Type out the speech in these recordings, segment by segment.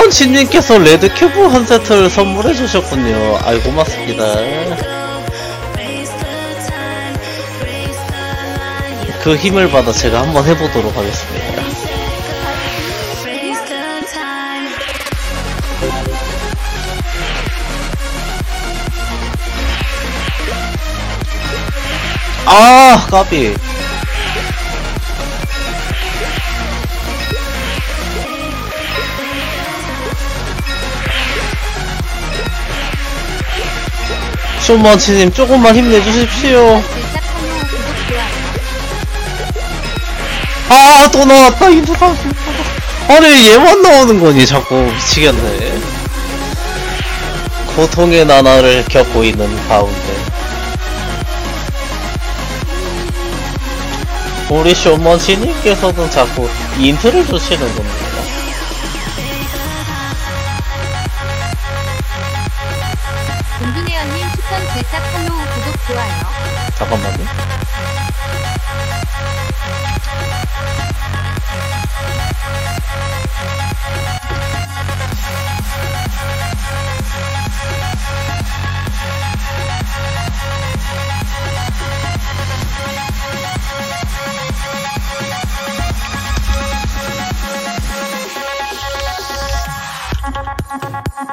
몬몬치님께서 레드큐브 한 세트를 선물해 주셨군요. 아이 고맙습니다. 그 힘을 받아 제가 한번 해보도록 하겠습니다. 아 까비. 쇼먼치님 조금만 힘내주십시오. 아 또 나왔다. 인터넷 아니 얘만 나오는거니. 자꾸 미치겠네. 고통의 나날을 겪고 있는 가운데 우리 쇼먼치님께서는 자꾸 인트를 주시는 겁니다. 금비네어님 추천 글자 팔로우 구독 좋아요. 잠깐만요.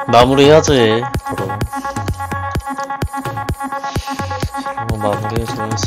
마무리해야지. 그럼 마무리해줘야지.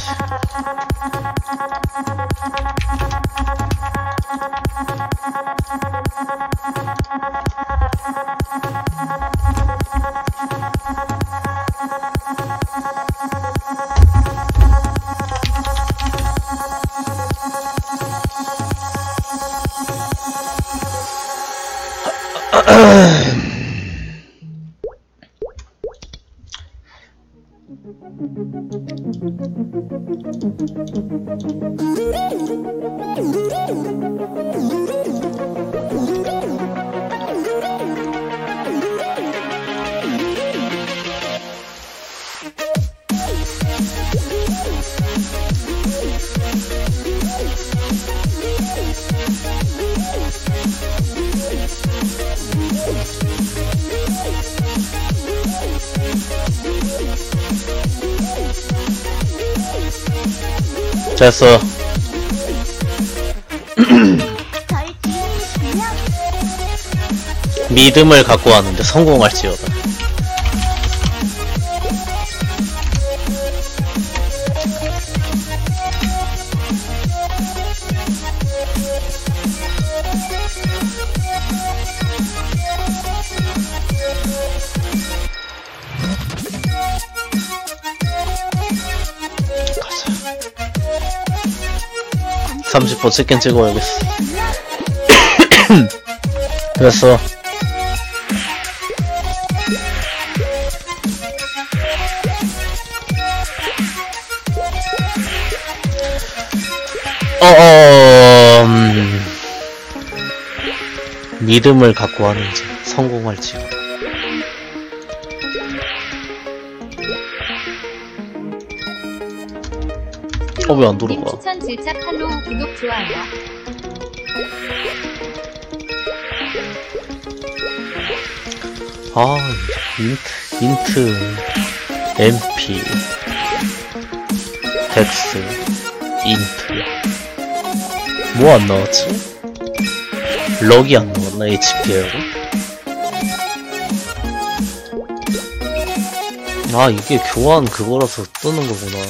됐어. 믿음을 갖고 왔는데 성공할지어다. 가자. 30분 치킨 찍어야겠어. 됐어. 믿음을 갖고 하는지 성공할지. 왜 안 돌아가? 추천 질차 팔로우 구독 좋아요. 아, 인트, MP, 덱스, 인트. 뭐 안 나왔지? 럭이 안 나왔나? HP하고? 아 이게 교환 그거라서 뜨는 거구나.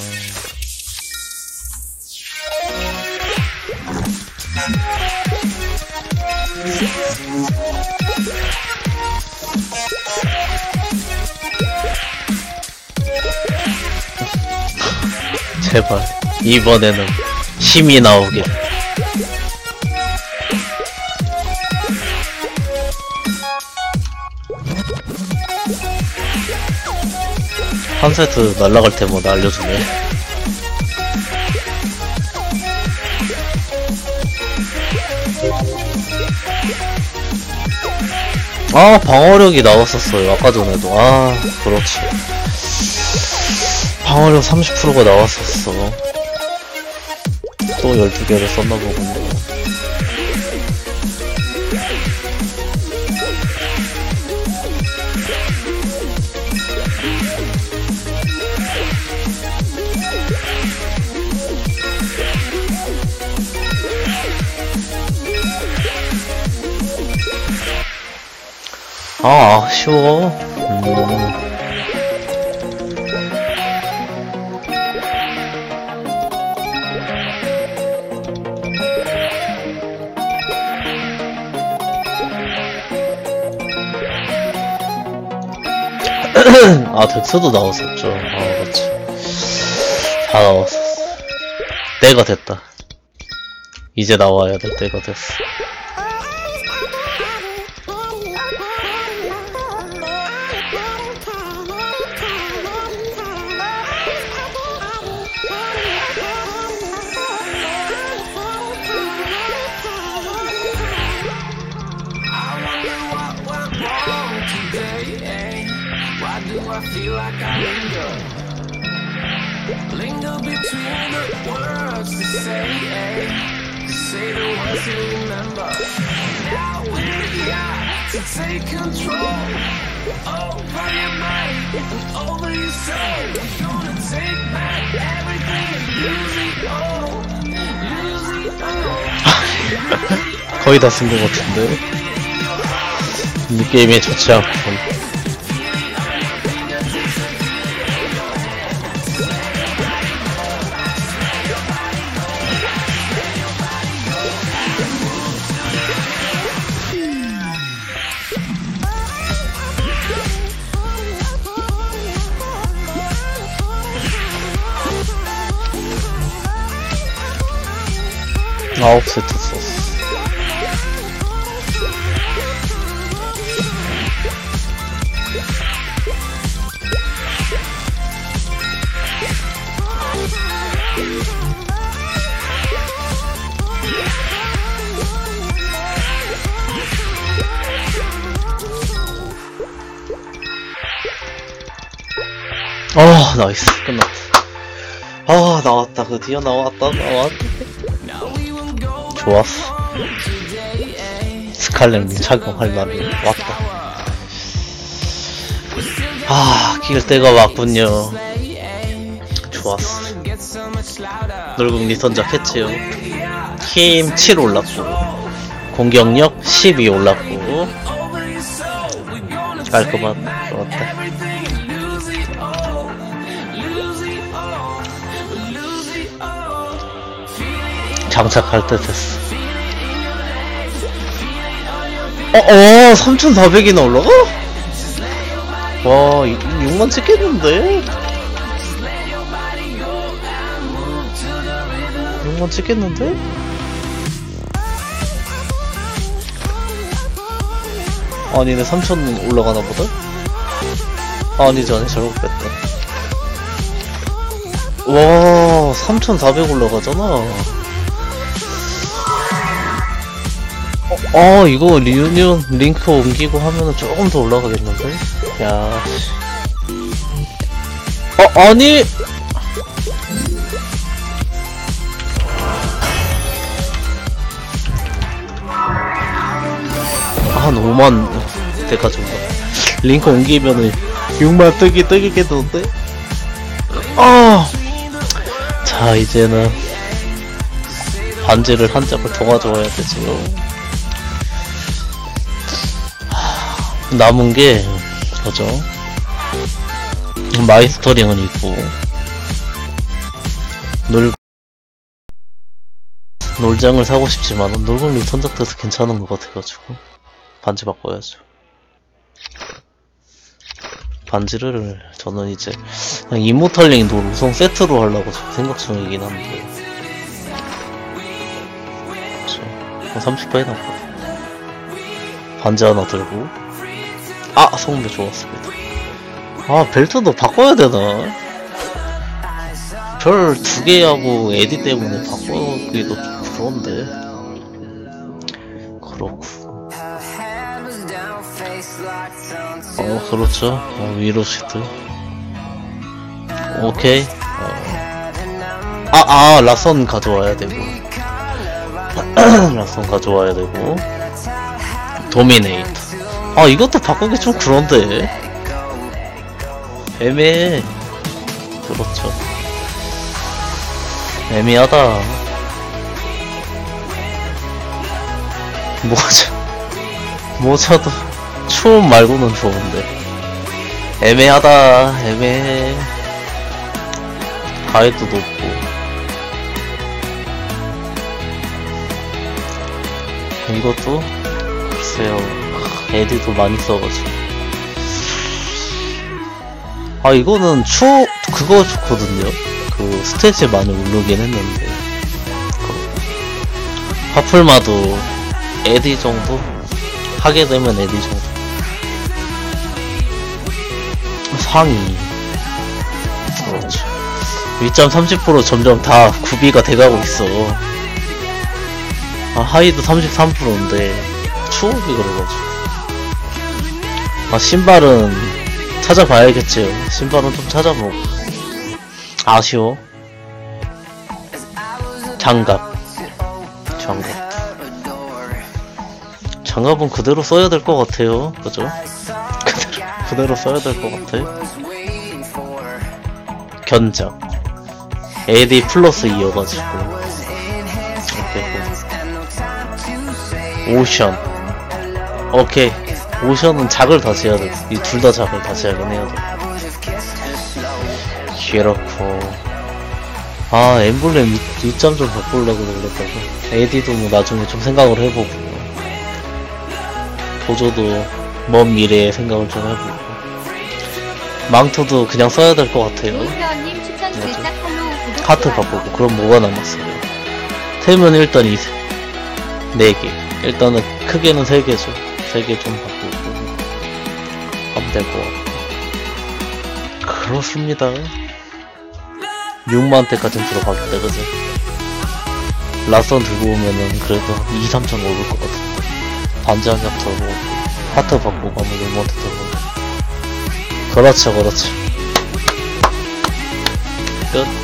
제발 이번에는 힘이 나오길. 한 세트 날라갈 때마다 알려주네. 아 방어력이 나왔었어요 아까 전에도. 아 그렇지 방어력 30%가 나왔었어. 또 12개를 썼나 보군요. 아, 아쉬워. 아, 덱스도 나왔었죠. 아, 그렇지. 다 나왔었어. 때가 됐다. 이제 나와야 될 때가 됐어. I feel like I linger between the words to say, hey, say the words you remember. Now we're here to take control over your mind and over your soul. We're gonna take back everything and lose it all. 거의 다 쓴 것 같은데. 이 게임에 좋지 않군. 아홉 세트 썼어. 아, 나이스. 끝났다. 아, 나왔다. 드디어 나왔다. 좋았어. 스칼렛 착용할 날이 왔다. 아, 낄 때가 왔군요. 좋았어. 놀궁리 선작했지요. 힘 7 올랐고, 공격력 12 올랐고, 깔끔한 좋았다. 장착할 때 됐어. 어어, 3400이나 올라가? 와, 6만 찍겠는데? 6만 찍겠는데? 아니, 내 3000 올라가나 보다? 아니지, 아니, 잘못 뺐다. 와, 3400 올라가잖아. 어, 이거 리유니온 링크 옮기고 하면은 조금 더 올라가겠는데? 야, 어, 아니! 한 5만 대가 정도. 링크 옮기면은 6만 뜨겠던데? 아! 자, 이제는 반지를 한 짝을 더 가져와야 되지요. 남은 게, 그죠? 마이스터링은 있고, 놀장을 사고 싶지만, 놀공리 선작돼서 괜찮은 것 같아가지고, 반지 바꿔야죠. 반지를, 저는 이제, 그냥 이모탈링 노루성 세트로 하려고 생각 중이긴 한데, 그쵸. 30% 해놨거든. 반지 하나 들고, 아, 성배 좋았습니다. 아, 벨트도 바꿔야 되나? 별 2개 하고 에디 때문에 바꾸기도 좀 그런데. 그렇고. 어, 그렇죠. 어, 위로시트. 오케이. 어. 아, 라선 가져와야 되고. 라선 가져와야 되고. 도미네이터. 아, 이것도 바꾸기 좀 그런데 애매해. 그렇죠, 애매하다. 모자도 추움 말고는 좋은데. 애매하다, 애매해. 가이드도 없고. 이것도? 글쎄요. 에디도 많이 써가지고. 아, 이거는 그거 좋거든요. 그, 스탯이 많이 오르긴 했는데. 그 파풀마도 에디 정도? 하게 되면 에디 정도. 상위. 그렇죠. 2.30% 점점 다 구비가 돼가고 있어. 아, 하이도 33%인데, 추억이 그래가지고. 아, 신발은 찾아봐야겠지요. 신발은 좀 찾아보고. 아쉬워. 장갑은 그대로 써야 될 것 같아요. 그죠? 그대로 써야 될 것 같아. 견적. AD 플러스 이어가지고. 오케이. 오션. 오케이. 오션은 작을 다시 해야 돼. 이 둘 다 작을 다시 하긴 해야 돼. 그렇고. 아, 엠블렘 윗점 좀 바꾸려고 그랬다고. AD도 뭐 나중에 좀 생각을 해보고. 보조도 먼 미래의 생각을 좀 해보고. 망토도 그냥 써야 될 것 같아요. 하트 바꾸고. 그럼 뭐가 남았어요? 템은 일단 4개. 일단은 크게는 3개죠. 3개 좀 바꾸고 하면 될 것 같고. 그렇습니다. 6만대까지는 들어가기 때, 그죠? 라선 들고 오면은 그래도 2-3천 먹을 것 같은데. 반지한약 들고, 하트 받고 가면 용모한테 들고. 그렇죠. 끝.